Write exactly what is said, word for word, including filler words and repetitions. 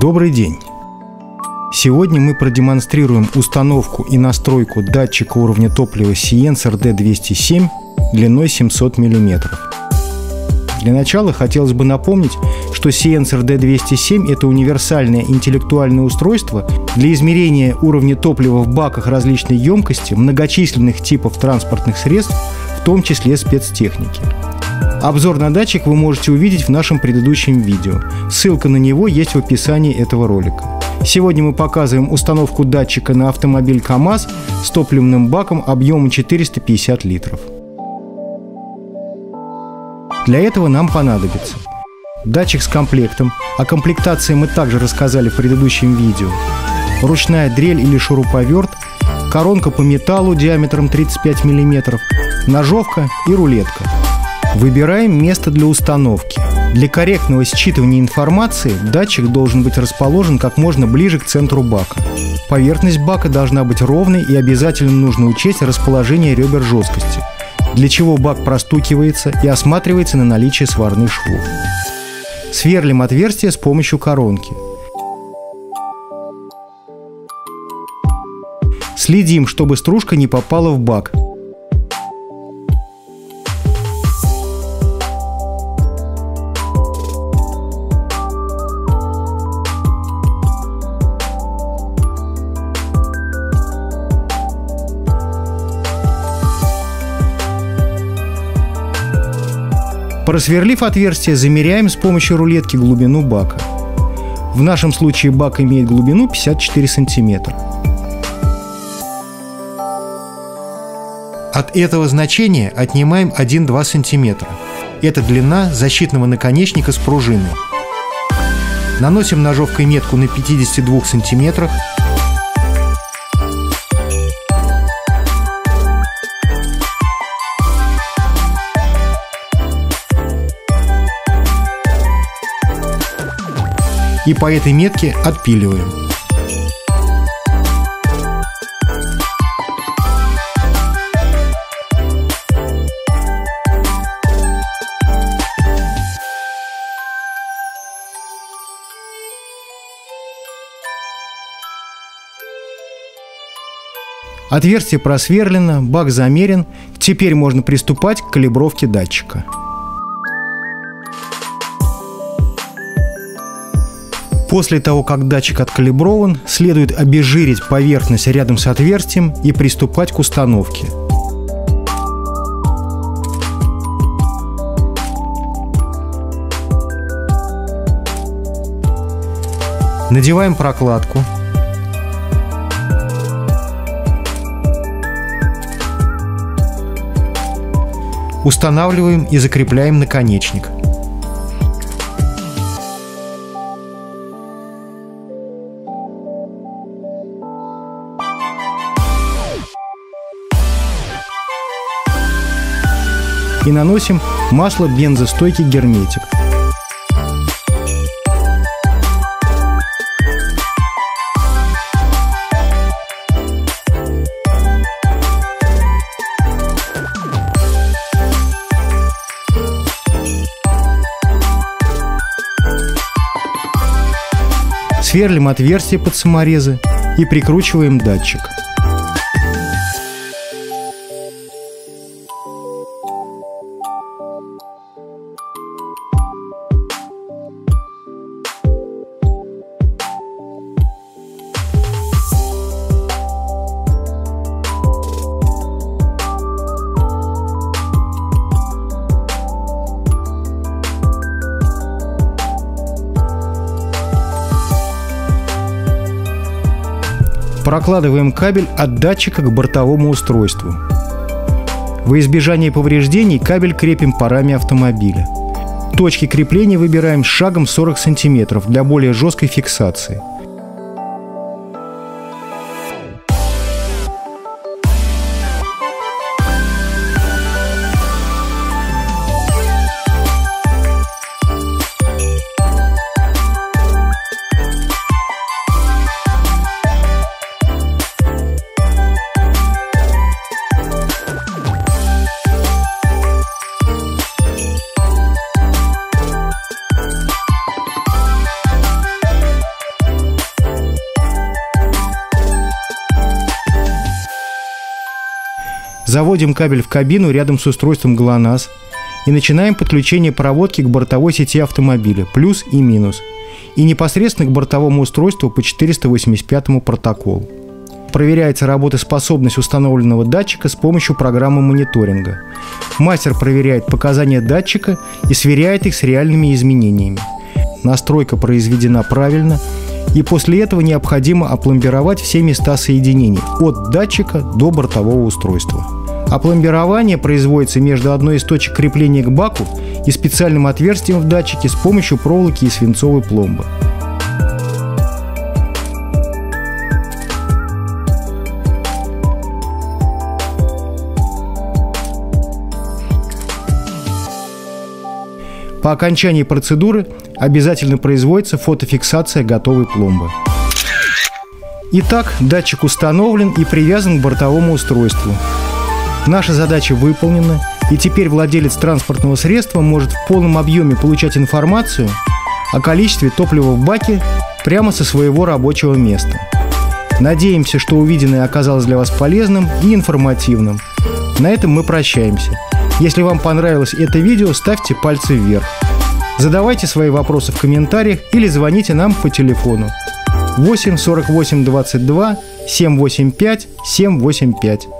Добрый день! Сегодня мы продемонстрируем установку и настройку датчика уровня топлива Siensor ди двести семь длиной семьсот миллиметров. Для начала хотелось бы напомнить, что Siensor ди двести семь – это универсальное интеллектуальное устройство для измерения уровня топлива в баках различной емкости многочисленных типов транспортных средств, в том числе спецтехники. Обзор на датчик вы можете увидеть в нашем предыдущем видео. Ссылка на него есть в описании этого ролика. Сегодня мы показываем установку датчика на автомобиль КАМАЗ с топливным баком объемом четыреста пятьдесят литров. Для этого нам понадобится датчик с комплектом, о комплектации мы также рассказали в предыдущем видео, ручная дрель или шуруповерт, коронка по металлу диаметром тридцать пять миллиметров, ножовка и рулетка. Выбираем место для установки. Для корректного считывания информации датчик должен быть расположен как можно ближе к центру бака. Поверхность бака должна быть ровной и обязательно нужно учесть расположение ребер жесткости, для чего бак простукивается и осматривается на наличие сварных швов. Сверлим отверстие с помощью коронки. Следим, чтобы стружка не попала в бак. Просверлив отверстие, замеряем с помощью рулетки глубину бака. В нашем случае бак имеет глубину пятьдесят четыре сантиметра. От этого значения отнимаем один-два сантиметра. Это длина защитного наконечника с пружиной. Наносим ножовкой метку на пятидесяти двух сантиметрах. И по этой метке отпиливаем. Отверстие просверлено, бак замерен. Теперь можно приступать к калибровке датчика. После того, как датчик откалиброван, следует обезжирить поверхность рядом с отверстием и приступать к установке. Надеваем прокладку. Устанавливаем и закрепляем наконечник. И наносим масло бензостойкий герметик. Сверлим отверстие под саморезы и прикручиваем датчик. Прокладываем кабель от датчика к бортовому устройству. Во избежание повреждений кабель крепим парами автомобиля. Точки крепления выбираем с шагом сорок сантиметров для более жесткой фиксации. Заводим кабель в кабину рядом с устройством ГЛОНАСС и начинаем подключение проводки к бортовой сети автомобиля, плюс и минус, и непосредственно к бортовому устройству по четыреста восемьдесят пятому протоколу. Проверяется работоспособность установленного датчика с помощью программы мониторинга. Мастер проверяет показания датчика и сверяет их с реальными изменениями. Настройка произведена правильно, и после этого необходимо опломбировать все места соединений от датчика до бортового устройства. Опломбирование производится между одной из точек крепления к баку и специальным отверстием в датчике с помощью проволоки и свинцовой пломбы. По окончании процедуры обязательно производится фотофиксация готовой пломбы. Итак, датчик установлен и привязан к бортовому устройству. Наша задача выполнена, и теперь владелец транспортного средства может в полном объеме получать информацию о количестве топлива в баке прямо со своего рабочего места. Надеемся, что увиденное оказалось для вас полезным и информативным. На этом мы прощаемся. Если вам понравилось это видео, ставьте пальцы вверх. Задавайте свои вопросы в комментариях или звоните нам по телефону восемь сорок восемь двадцать два семь восемьдесят пять семь восемьдесят пять.